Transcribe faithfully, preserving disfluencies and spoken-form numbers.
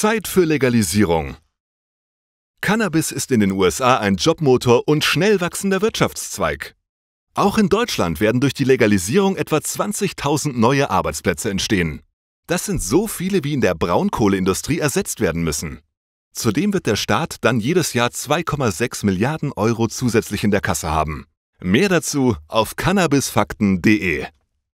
Zeit für Legalisierung. Cannabis ist in den U S A ein Jobmotor und schnell wachsender Wirtschaftszweig. Auch in Deutschland werden durch die Legalisierung etwa zwanzigtausend neue Arbeitsplätze entstehen. Das sind so viele, wie in der Braunkohleindustrie ersetzt werden müssen. Zudem wird der Staat dann jedes Jahr zwei Komma sechs Milliarden Euro zusätzlich in der Kasse haben. Mehr dazu auf cannabisfakten punkt de.